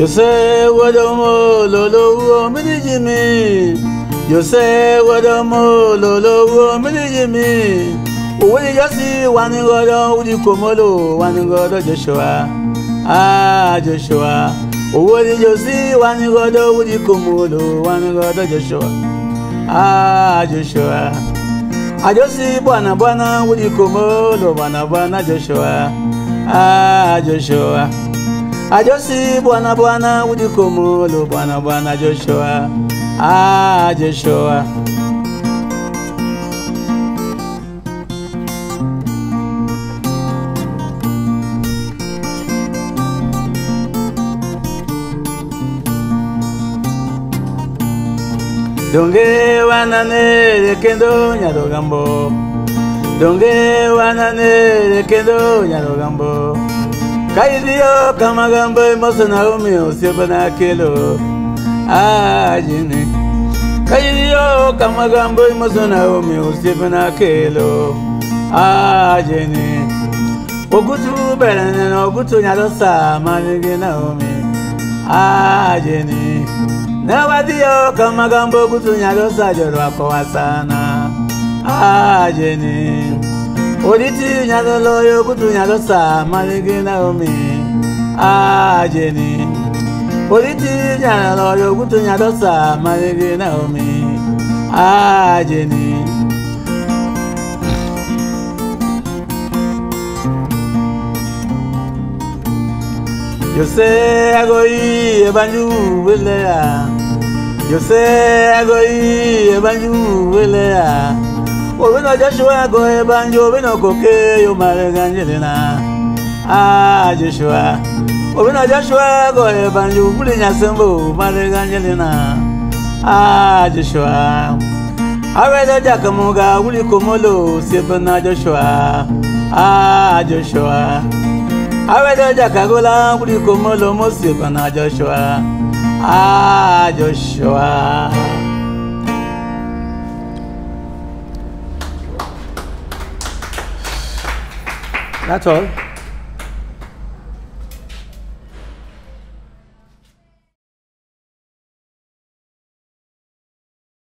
You say what a molo me Jimmy. You say what a molo me Jimmy. When you see one God out you come low, one God Joshua. Ah Joshua. When you see one God out you come low, one God Joshua. Ah Joshua. I just see Bwana Bwana would you come low, Bwana Bwana Joshua. Ah Joshua. I just see Bwana Bwana with the Komolo, Bwana Bwana Joshua, ah Joshua. Donge wanane kendo nyadogambo, donge wanane kendo nyadogambo. Kaidio kamagambo emosonaumi osebana kelo ajini. Kaidio kamagambo emosonaumi osebana kelo ajini. Ogutu belene ogutu nyadosa manige naomi ajini. Nawadio kamagambo ogutu nyadosa jorwa kwasana ajini. Oditi nyadolo yogutu nyadosa malige naomi ajeni. Oditi nyadolo yogutu nyadosa malige naomi ajeni. Yose agoi ebanju welea. Yose agoi ebanju welea. Obino Joshua go ebanjo obino koke yo mareganjelina ah Joshua. Obino Joshua go ebanjo bulinya sembo mareganjelina ah Joshua. Awele jakamuga uli komolo sebana Joshua ah Joshua. Awele jakagola uli komolo mosebana Joshua ah Joshua. That's all.